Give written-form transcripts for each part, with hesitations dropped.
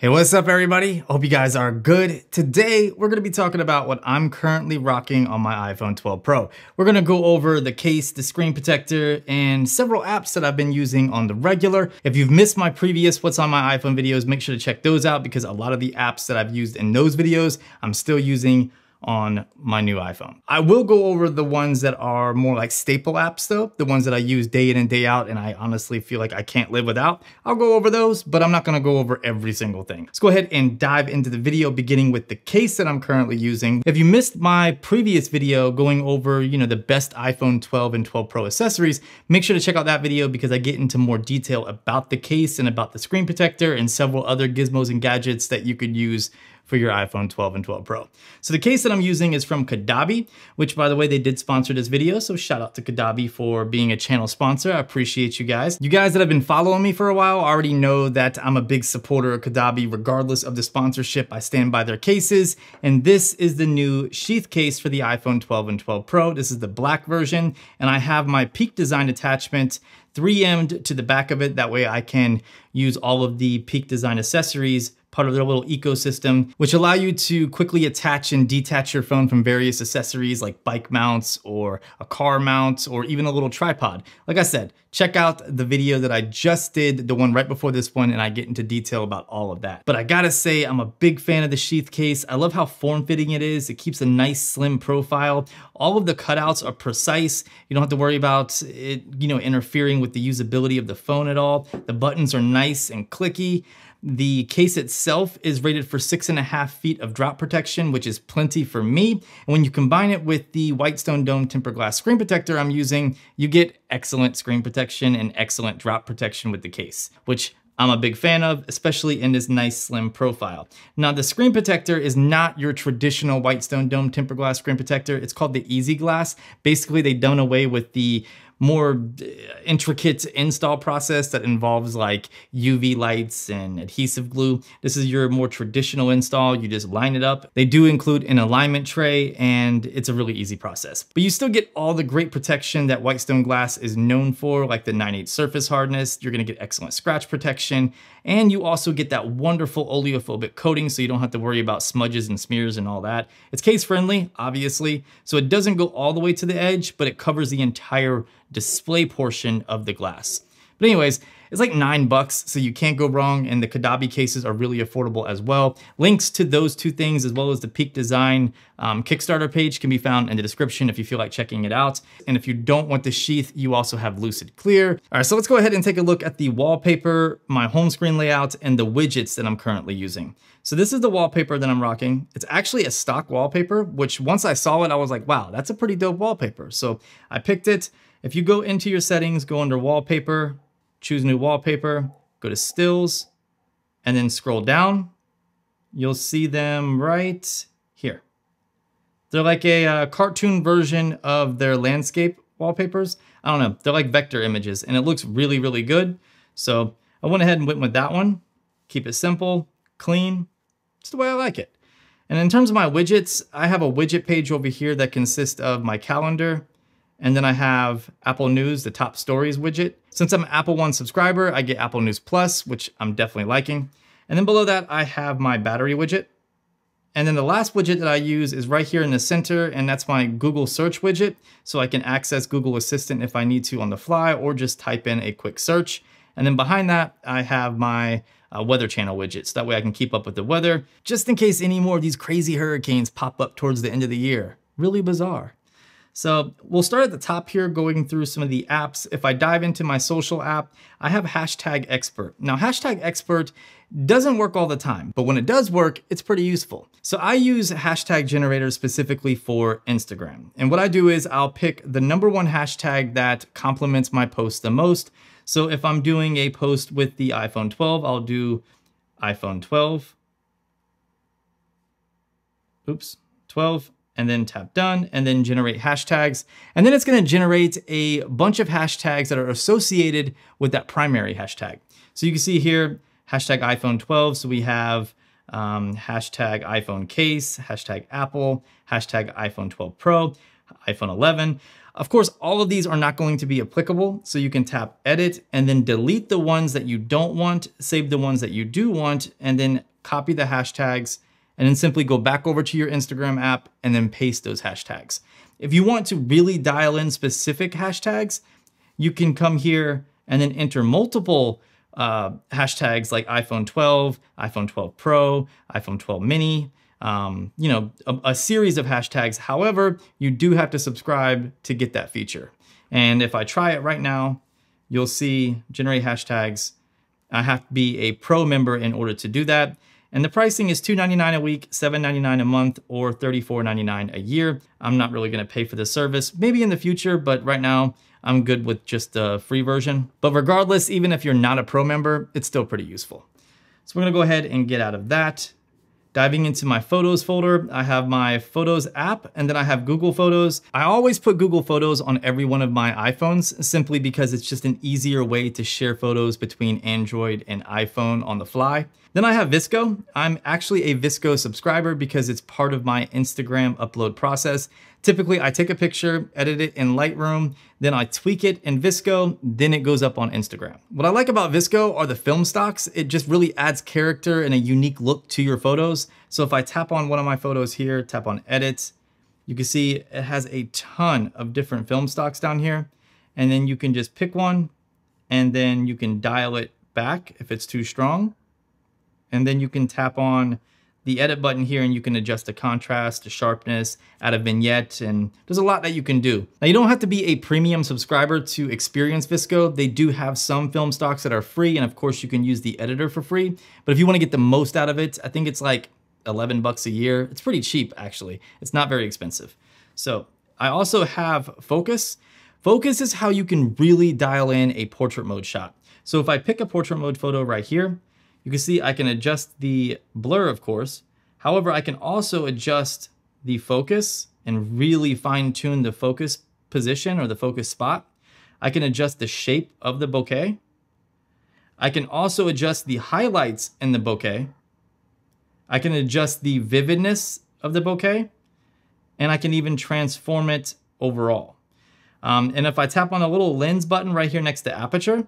Hey, what's up everybody? Hope you guys are good. Today, we're gonna be talking about what I'm currently rocking on my iPhone 12 Pro. We're gonna go over the case, the screen protector, and several apps that I've been using on the regular. If you've missed my previous What's on My iPhone videos, make sure to check those out because a lot of the apps that I've used in those videos, I'm still using on my new iPhone. I will go over the ones that are more like staple apps though, the ones that I use day in and day out and I honestly feel like I can't live without. I'll go over those, but I'm not gonna go over every single thing. Let's go ahead and dive into the video beginning with the case that I'm currently using. If you missed my previous video going over, you know, the best iPhone 12 and 12 Pro accessories, make sure to check out that video because I get into more detail about the case and about the screen protector and several other gizmos and gadgets that you could use for your iPhone 12 and 12 Pro. So the case that I'm using is from Kadabi, which by the way, they did sponsor this video. So shout out to Kadabi for being a channel sponsor. I appreciate you guys. You guys that have been following me for a while already know that I'm a big supporter of Kadabi regardless of the sponsorship. I stand by their cases. And this is the new sheath case for the iPhone 12 and 12 Pro. This is the black version. And I have my Peak Design attachment 3M'd to the back of it. That way I can use all of the Peak Design accessories, part of their little ecosystem, which allow you to quickly attach and detach your phone from various accessories like bike mounts or a car mount or even a little tripod. Like I said, check out the video that I just did, the one right before this one, and I get into detail about all of that. But I gotta say, I'm a big fan of the sheath case. I love how form-fitting it is. It keeps a nice slim profile. All of the cutouts are precise. You don't have to worry about it, you know, interfering with the usability of the phone at all. The buttons are nice and clicky. The case itself is rated for 6.5 feet of drop protection, which is plenty for me. And when you combine it with the Whitestone Dome tempered glass screen protector I'm using, you get excellent screen protection and excellent drop protection with the case, which I'm a big fan of, especially in this nice slim profile. Now the screen protector is not your traditional Whitestone Dome tempered glass screen protector. It's called the Easy Glass. Basically they've done away with the more intricate install process that involves like UV lights and adhesive glue. This is your more traditional install. You just line it up. They do include an alignment tray and it's a really easy process, but you still get all the great protection that Whitestone glass is known for, like the 9/8 surface hardness. You're gonna get excellent scratch protection and you also get that wonderful oleophobic coating so you don't have to worry about smudges and smears and all that. It's case friendly, obviously, so it doesn't go all the way to the edge, but it covers the entire display portion of the glass. But anyways, it's like $9, so you can't go wrong, and the Kadabi cases are really affordable as well. Links to those two things, as well as the Peak Design Kickstarter page, can be found in the description if you feel like checking it out. And if you don't want the sheath, you also have Lucid Clear. All right, so let's go ahead and take a look at the wallpaper, my home screen layout, and the widgets that I'm currently using. So this is the wallpaper that I'm rocking. It's actually a stock wallpaper, which once I saw it, I was like, wow, that's a pretty dope wallpaper. So I picked it. If you go into your settings, go under wallpaper, choose new wallpaper, go to stills, and then scroll down, you'll see them right here. They're like a cartoon version of their landscape wallpapers. I don't know, they're like vector images and it looks really, really good. So I went ahead and went with that one. Keep it simple, clean, it's the way I like it. And in terms of my widgets, I have a widget page over here that consists of my calendar, and then I have Apple News, the top stories widget. Since I'm an Apple One subscriber, I get Apple News Plus, which I'm definitely liking. And then below that, I have my battery widget. And then the last widget that I use is right here in the center, and that's my Google search widget. So I can access Google Assistant if I need to on the fly or just type in a quick search. And then behind that, I have my Weather Channel widgets. That way I can keep up with the weather, just in case any more of these crazy hurricanes pop up towards the end of the year. Really bizarre. So we'll start at the top here, going through some of the apps. If I dive into my social app, I have Hashtag Expert. Now, Hashtag Expert doesn't work all the time, but when it does work, it's pretty useful. So I use hashtag generators specifically for Instagram. And what I do is I'll pick the #1 hashtag that complements my post the most. So if I'm doing a post with the iPhone 12, I'll do iPhone 12. Oops, 12. And then tap done, and then generate hashtags. And then it's gonna generate a bunch of hashtags that are associated with that primary hashtag. So you can see here, hashtag iPhone 12. So we have hashtag iPhone case, hashtag Apple, hashtag iPhone 12 Pro, iPhone 11. Of course, all of these are not going to be applicable, so you can tap edit and then delete the ones that you don't want, save the ones that you do want, and then copy the hashtags, and then simply go back over to your Instagram app and then paste those hashtags. If you want to really dial in specific hashtags, you can come here and then enter multiple hashtags like iPhone 12, iPhone 12 Pro, iPhone 12 Mini, you know, a series of hashtags. However, you do have to subscribe to get that feature. And if I try it right now, you'll see generate hashtags. I have to be a pro member in order to do that. And the pricing is $2.99 a week, $7.99 a month, or $34.99 a year. I'm not really gonna pay for the service, maybe in the future, but right now I'm good with just the free version. But regardless, even if you're not a pro member, it's still pretty useful. So we're gonna go ahead and get out of that. Diving into my Photos folder, I have my Photos app, and then I have Google Photos. I always put Google Photos on every one of my iPhones simply because it's just an easier way to share photos between Android and iPhone on the fly. Then I have VSCO. I'm actually a VSCO subscriber because it's part of my Instagram upload process. Typically, I take a picture, edit it in Lightroom, then I tweak it in VSCO, then it goes up on Instagram. What I like about VSCO are the film stocks. It just really adds character and a unique look to your photos. So if I tap on one of my photos here, tap on edit, you can see it has a ton of different film stocks down here. And then you can just pick one and then you can dial it back if it's too strong. And then you can tap on the edit button here and you can adjust the contrast, the sharpness, add a vignette, and there's a lot that you can do. Now you don't have to be a premium subscriber to experience VSCO. They do have some film stocks that are free, and of course you can use the editor for free, but if you wanna get the most out of it, I think it's like 11 bucks a year. It's pretty cheap actually. It's not very expensive. So I also have Focus. Focus is how you can really dial in a portrait mode shot. So if I pick a portrait mode photo right here, you can see I can adjust the blur, of course. However, I can also adjust the focus and really fine tune the focus position or the focus spot. I can adjust the shape of the bokeh. I can also adjust the highlights in the bokeh. I can adjust the vividness of the bokeh, and I can even transform it overall. And if I tap on a little lens button right here next to aperture,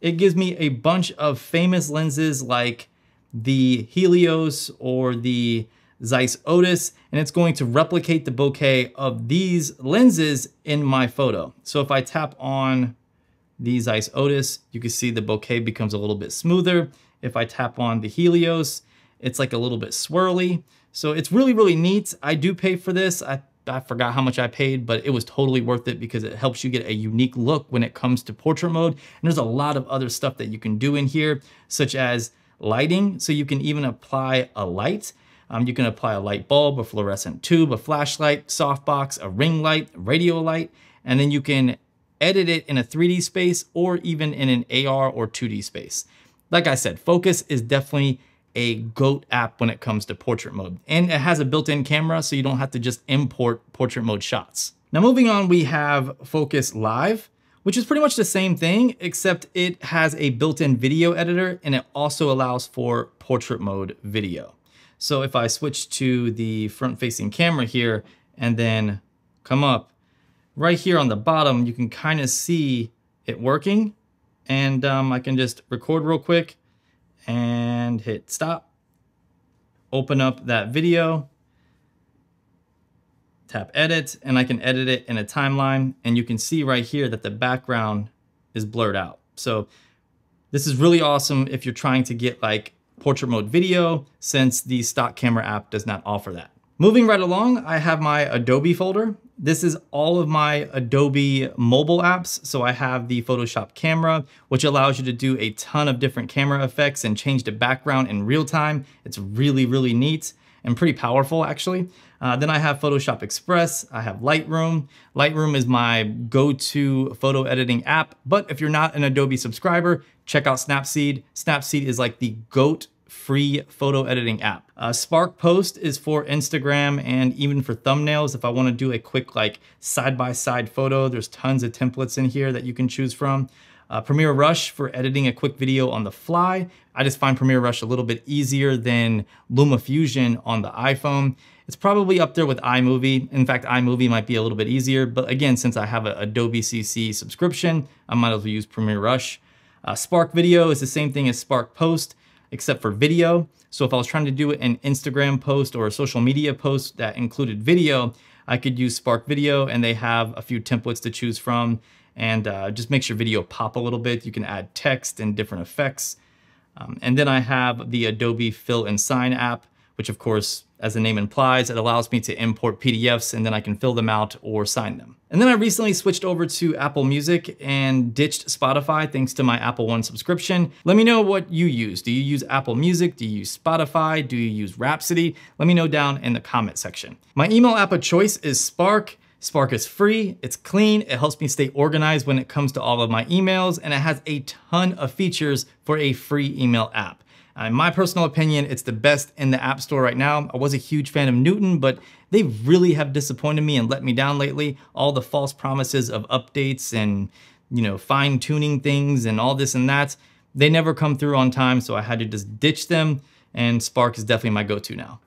it gives me a bunch of famous lenses like the Helios or the Zeiss Otus, and it's going to replicate the bokeh of these lenses in my photo. So if I tap on the Zeiss Otus, you can see the bokeh becomes a little bit smoother. If I tap on the Helios, it's like a little bit swirly. So it's really, really neat. I do pay for this. I forgot how much I paid, but it was totally worth it because it helps you get a unique look when it comes to portrait mode. And there's a lot of other stuff that you can do in here, such as lighting. So you can even apply a light. You can apply a light bulb, a fluorescent tube, a flashlight, softbox, a ring light, radio light, and then you can edit it in a 3D space or even in an AR or 2D space. Like I said, Focus is definitely a GOAT app when it comes to portrait mode. And it has a built-in camera, so you don't have to just import portrait mode shots. Now moving on, we have Focus Live, which is pretty much the same thing, except it has a built-in video editor and it also allows for portrait mode video. So if I switch to the front-facing camera here and then come up, right here on the bottom, you can kind of see it working. And I can just record real quick and hit stop, open up that video, tap edit, and I can edit it in a timeline. And you can see right here that the background is blurred out. So this is really awesome if you're trying to get like portrait mode video, since the stock camera app does not offer that. Moving right along, I have my Adobe folder. This is all of my Adobe mobile apps. So I have the Photoshop Camera, which allows you to do a ton of different camera effects and change the background in real time. It's really, really neat and pretty powerful actually. Then I have Photoshop Express, I have Lightroom. Lightroom is my go-to photo editing app, but if you're not an Adobe subscriber, check out Snapseed. Snapseed is like the GOAT free photo editing app. Spark Post is for Instagram and even for thumbnails. If I want to do a quick like side-by-side photo, there's tons of templates in here that you can choose from. Premiere Rush for editing a quick video on the fly. I just find Premiere Rush a little bit easier than LumaFusion on the iPhone. It's probably up there with iMovie. In fact, iMovie might be a little bit easier, but again, since I have an Adobe CC subscription, I might as well use Premiere Rush. Spark Video is the same thing as Spark Post, except for video. So if I was trying to do an Instagram post or a social media post that included video, I could use Spark Video, and they have a few templates to choose from, and just makes your video pop a little bit. You can add text and different effects. And then I have the Adobe Fill and Sign app, which of course, as the name implies, it allows me to import PDFs and then I can fill them out or sign them. And then I recently switched over to Apple Music and ditched Spotify thanks to my Apple One subscription. Let me know what you use. Do you use Apple Music? Do you use Spotify? Do you use Rhapsody? Let me know down in the comment section. My email app of choice is Spark. Spark is free, it's clean, it helps me stay organized when it comes to all of my emails, and it has a ton of features for a free email app. In my personal opinion, it's the best in the App Store right now. I was a huge fan of Newton, but they really have disappointed me and let me down lately. All the false promises of updates and, you know, fine-tuning things and all this and that, they never come through on time, so I had to just ditch them, and Spark is definitely my go-to now.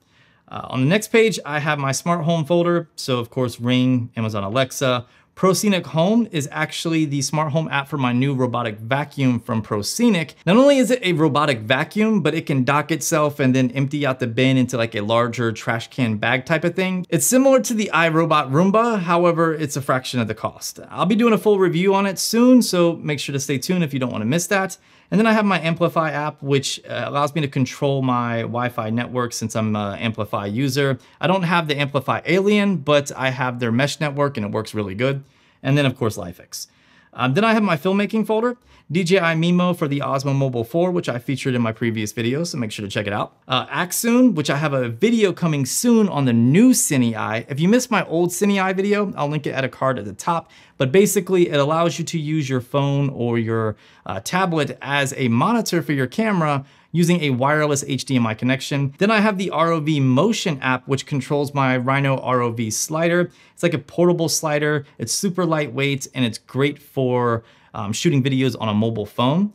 On the next page, I have my smart home folder. So of course, Ring, Amazon Alexa. ProScenic Home is actually the smart home app for my new robotic vacuum from ProScenic. Not only is it a robotic vacuum, but it can dock itself and then empty out the bin into like a larger trash can bag type of thing. It's similar to the iRobot Roomba, however, it's a fraction of the cost. I'll be doing a full review on it soon, so make sure to stay tuned if you don't want to miss that. And then I have my Amplify app, which allows me to control my Wi-Fi network since I'm an Amplify user. I don't have the Amplify Alien, but I have their mesh network and it works really good. And then of course, LifeX. Then I have my filmmaking folder, DJI Mimo for the Osmo Mobile 4, which I featured in my previous video, so make sure to check it out. Axoon, which I have a video coming soon on the new CineEye. If you missed my old CineEye video, I'll link it at a card at the top, but basically it allows you to use your phone or your tablet as a monitor for your camera using a wireless HDMI connection. Then I have the ROV Motion app, which controls my Rhino ROV slider. It's like a portable slider, it's super lightweight, and it's great for shooting videos on a mobile phone.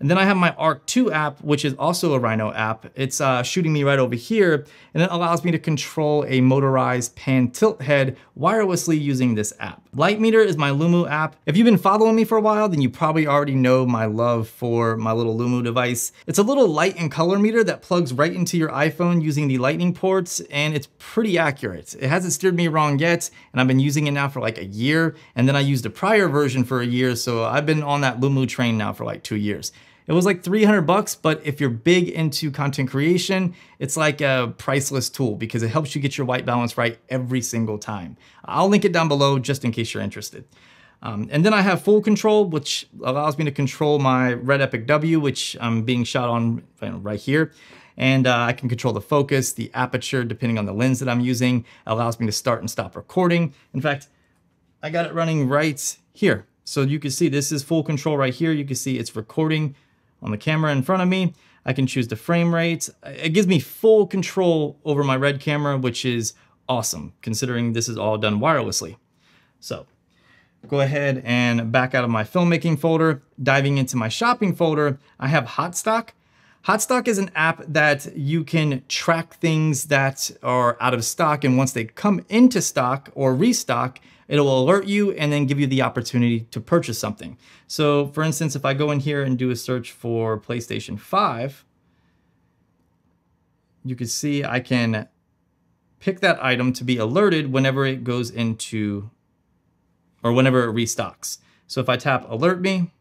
And then I have my Arc 2 app, which is also a Rhino app. It's shooting me right over here, and it allows me to control a motorized pan tilt head wirelessly using this app. Light Meter is my Lumu app. If you've been following me for a while, then you probably already know my love for my little Lumu device. It's a little light and color meter that plugs right into your iPhone using the lightning ports, and it's pretty accurate. It hasn't steered me wrong yet, and I've been using it now for like a year, and then I used a prior version for a year, so I've been on that Lumu train now for like 2 years. It was like $300, but if you're big into content creation, it's like a priceless tool because it helps you get your white balance right every single time. I'll link it down below just in case you're interested. And then I have Full Control, which allows me to control my Red Epic W, which I'm being shot on right here. And I can control the focus, the aperture, depending on the lens that I'm using. It allows me to start and stop recording. In fact, I got it running right here. So you can see this is Full Control right here. You can see it's recording on the camera in front of me. I can choose the frame rate. It gives me full control over my Red camera, which is awesome, considering this is all done wirelessly. So go ahead and back out of my filmmaking folder. Diving into my shopping folder, I have Hotstock. Hotstock is an app that you can track things that are out of stock, and once they come into stock or restock, it will alert you and then give you the opportunity to purchase something. So for instance, if I go in here and do a search for PlayStation 5, you can see I can pick that item to be alerted whenever it goes into, or whenever it restocks. So if I tap alert me,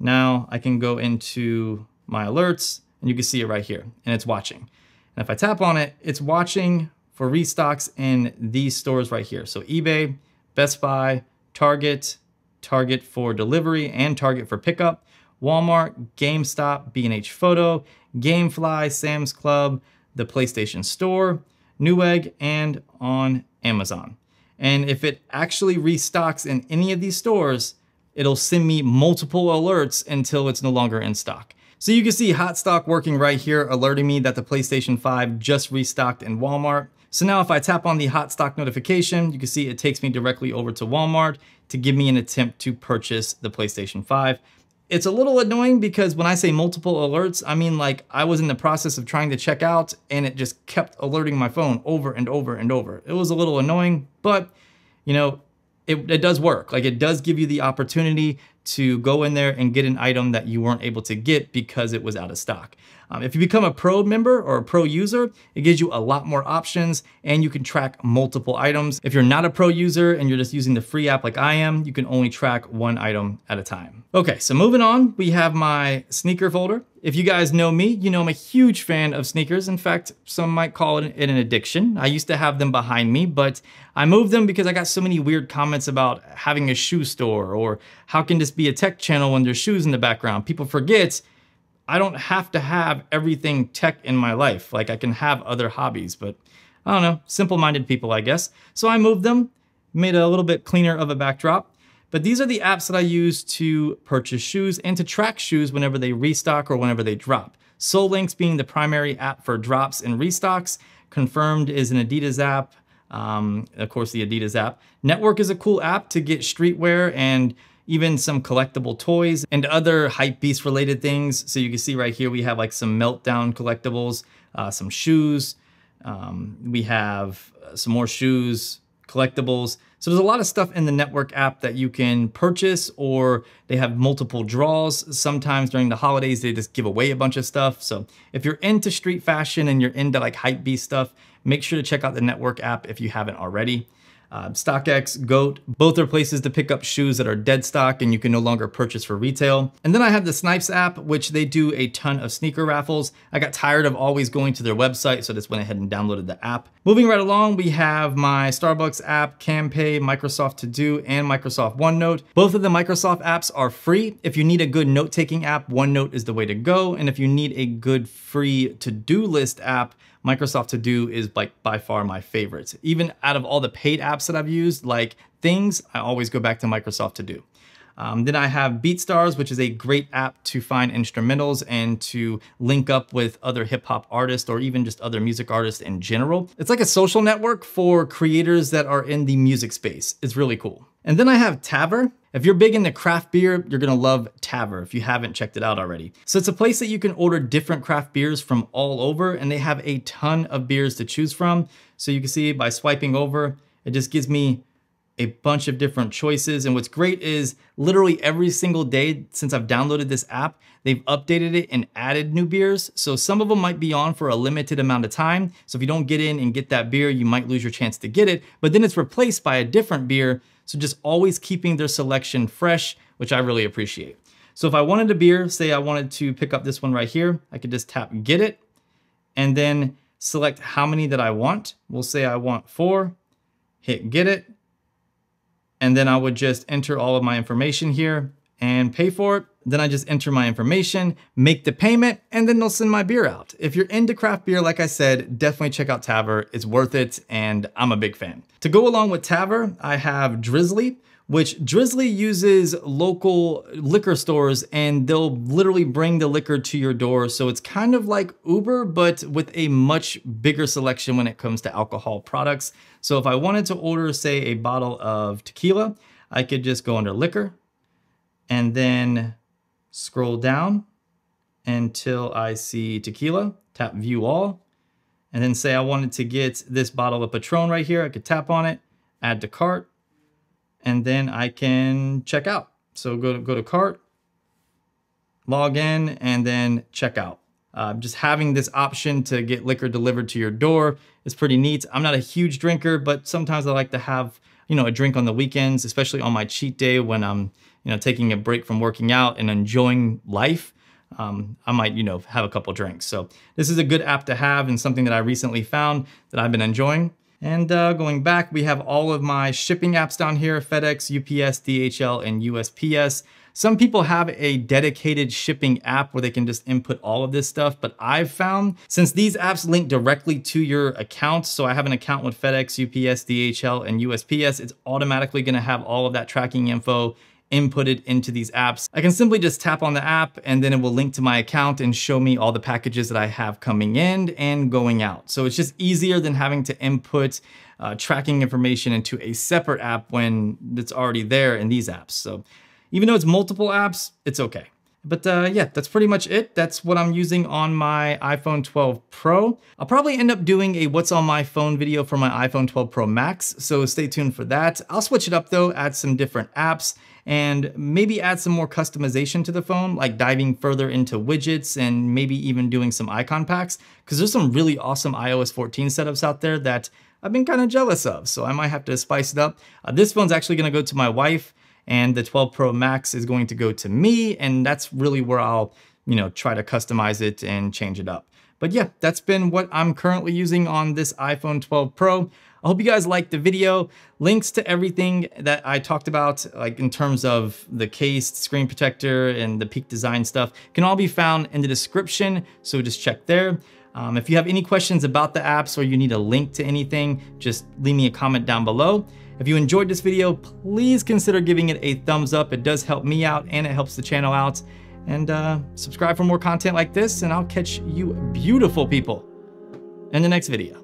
now I can go into my alerts and you can see it right here and it's watching. And if I tap on it, it's watching for restocks in these stores right here. So eBay, Best Buy, Target, Target for delivery and Target for pickup, Walmart, GameStop, B&H Photo, Gamefly, Sam's Club, the PlayStation Store, Newegg, and on Amazon. And if it actually restocks in any of these stores, it'll send me multiple alerts until it's no longer in stock. So you can see Hotstock working right here, alerting me that the PlayStation 5 just restocked in Walmart. So now if I tap on the Hotstock notification, you can see it takes me directly over to Walmart to give me an attempt to purchase the PlayStation 5. It's a little annoying because when I say multiple alerts, I mean like I was in the process of trying to check out and it just kept alerting my phone over and over and over. It was a little annoying, but you know, it does work. Like it does give you the opportunity to go in there and get an item that you weren't able to get because it was out of stock. If you become a pro member or a pro user, it gives you a lot more options and you can track multiple items. If you're not a pro user and you're just using the free app like I am, you can only track one item at a time. Okay, so moving on, we have my sneaker folder. If you guys know me, you know I'm a huge fan of sneakers. In fact, some might call it an addiction. I used to have them behind me, but I moved them because I got so many weird comments about having a shoe store or how can this be a tech channel when there's shoes in the background. People forget I don't have to have everything tech in my life. Like I can have other hobbies, but I don't know, simple-minded people, I guess. So I moved them, made a little bit cleaner of a backdrop. But these are the apps that I use to purchase shoes and to track shoes whenever they restock or whenever they drop. Solinks being the primary app for drops and restocks. Confirmed is an Adidas app. Of course, the Adidas app. Network is a cool app to get streetwear and even some collectible toys and other hypebeast related things. So you can see right here, we have like some Meltdown collectibles, some shoes. We have some more shoes, collectibles. So there's a lot of stuff in the Network app that you can purchase, or they have multiple draws. Sometimes during the holidays, they just give away a bunch of stuff. So if you're into street fashion and you're into like hypebeast stuff, make sure to check out the Network app if you haven't already. StockX, Goat, both are places to pick up shoes that are dead stock and you can no longer purchase for retail. And then I have the Snipes app, which they do a ton of sneaker raffles. I got tired of always going to their website, so I just went ahead and downloaded the app. Moving right along, we have my Starbucks app, CamPay, Microsoft To Do, and Microsoft OneNote. Both of the Microsoft apps are free. If you need a good note-taking app, OneNote is the way to go. And if you need a good free to-do list app, Microsoft To Do is like by far my favorite. Even out of all the paid apps that I've used, like Things, I always go back to Microsoft To Do. Then I have BeatStars, which is a great app to find instrumentals and to link up with other hip hop artists or even just other music artists in general. It's like a social network for creators that are in the music space. It's really cool. And then I have Taver. If you're big into craft beer, you're gonna love Taver if you haven't checked it out already. So it's a place that you can order different craft beers from all over, and they have a ton of beers to choose from. So you can see by swiping over, it just gives me a bunch of different choices. And what's great is literally every single day since I've downloaded this app, they've updated it and added new beers. So some of them might be on for a limited amount of time. So if you don't get in and get that beer, you might lose your chance to get it, but then it's replaced by a different beer. So just always keeping their selection fresh, which I really appreciate. So if I wanted a beer, say I wanted to pick up this one right here, I could just tap get it and then select how many that I want. We'll say I want 4, hit get it. And then I would just enter all of my information here and pay for it. Then I just enter my information, make the payment, and then they'll send my beer out. If you're into craft beer, like I said, definitely check out Taver. It's worth it, and I'm a big fan. To go along with Taver, I have Drizzly, which Drizzly uses local liquor stores, and they'll literally bring the liquor to your door. So it's kind of like Uber, but with a much bigger selection when it comes to alcohol products. So if I wanted to order, say, a bottle of tequila, I could just go under liquor and then scroll down until I see tequila, tap view all, and then say I wanted to get this bottle of Patron right here. I could tap on it, add to cart, and then I can check out. So go to cart, log in, and then check out. Just having this option to get liquor delivered to your door is pretty neat. I'm not a huge drinker, but sometimes I like to have, you know, a drink on the weekends, especially on my cheat day when I'm, you know, taking a break from working out and enjoying life. I might, you know, have a couple drinks. So this is a good app to have and something that I recently found that I've been enjoying. And going back, we have all of my shipping apps down here, FedEx, UPS, DHL, and USPS. Some people have a dedicated shipping app where they can just input all of this stuff, but I've found since these apps link directly to your account, so I have an account with FedEx, UPS, DHL, and USPS, it's automatically gonna have all of that tracking info inputted into these apps. I can simply just tap on the app and then it will link to my account and show me all the packages that I have coming in and going out. So it's just easier than having to input tracking information into a separate app when it's already there in these apps. So even though it's multiple apps, it's okay. But yeah, that's pretty much it. That's what I'm using on my iPhone 12 Pro. I'll probably end up doing a what's on my phone video for my iPhone 12 Pro Max, so stay tuned for that. I'll switch it up though, add some different apps, and maybe add some more customization to the phone, like diving further into widgets and maybe even doing some icon packs, because there's some really awesome iOS 14 setups out there that I've been kind of jealous of, so I might have to spice it up. This phone's actually gonna go to my wife, and the 12 Pro Max is going to go to me, and that's really where I'll, you know, try to customize it and change it up. But yeah, that's been what I'm currently using on this iPhone 12 Pro. I hope you guys liked the video. Links to everything that I talked about, like in terms of the case, screen protector, and the Peak Design stuff, can all be found in the description, so just check there. If you have any questions about the apps or you need a link to anything, just leave me a comment down below. If you enjoyed this video, please consider giving it a thumbs up. It does help me out and it helps the channel out. And subscribe for more content like this, and I'll catch you beautiful people in the next video.